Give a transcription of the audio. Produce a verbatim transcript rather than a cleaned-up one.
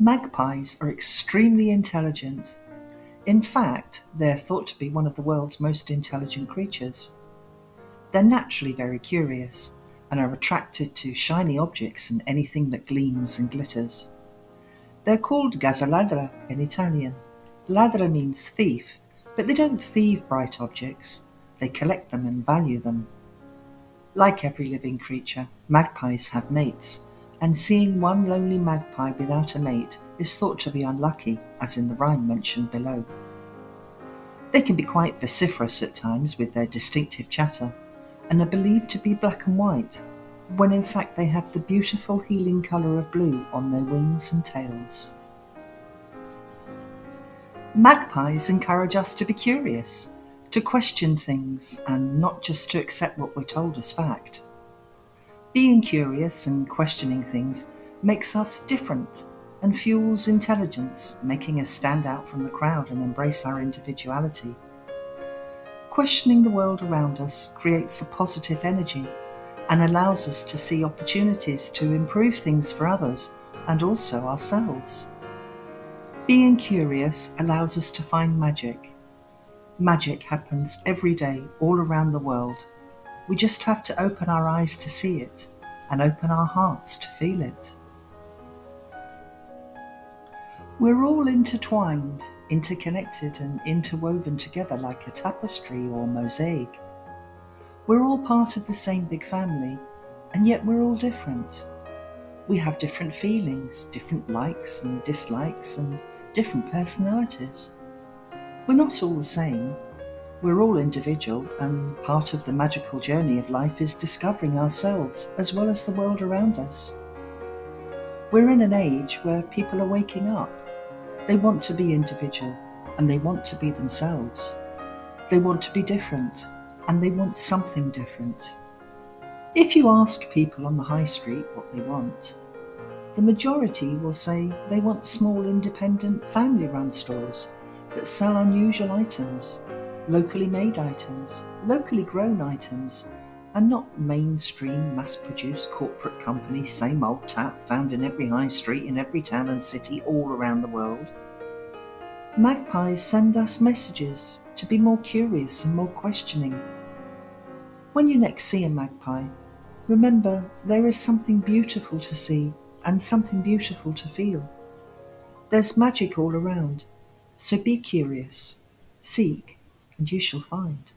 Magpies are extremely intelligent. In fact, they're thought to be one of the world's most intelligent creatures. They're naturally very curious and are attracted to shiny objects and anything that gleams and glitters. They're called Gazza Ladra in Italian. Ladra means thief, but they don't thieve bright objects, they collect them and value them. Like every living creature, magpies have mates, and seeing one lonely magpie without a mate is thought to be unlucky, as in the rhyme mentioned below. They can be quite vociferous at times with their distinctive chatter, and are believed to be black and white, when in fact they have the beautiful healing colour of blue on their wings and tails. Magpies encourage us to be curious, to question things, and not just to accept what we're told as fact. Being curious and questioning things makes us different and fuels intelligence, making us stand out from the crowd and embrace our individuality. Questioning the world around us creates a positive energy and allows us to see opportunities to improve things for others and also ourselves. Being curious allows us to find magic. Magic happens every day all around the world. We just have to open our eyes to see it and open our hearts to feel it. We're all intertwined, interconnected and interwoven together like a tapestry or mosaic. We're all part of the same big family, and yet we're all different. We have different feelings, different likes and dislikes, and different personalities. We're not all the same. We're all individual, and part of the magical journey of life is discovering ourselves as well as the world around us. We're in an age where people are waking up. They want to be individual, and they want to be themselves. They want to be different, and they want something different. If you ask people on the high street what they want, the majority will say they want small independent family-run stores that sell unusual items, locally made items, locally grown items, and not mainstream mass-produced corporate company, same old tap found in every high street in every town and city all around the world. Magpies send us messages to be more curious and more questioning. When you next see a magpie, remember there is something beautiful to see and something beautiful to feel. There's magic all around, so be curious, seek, and you shall find.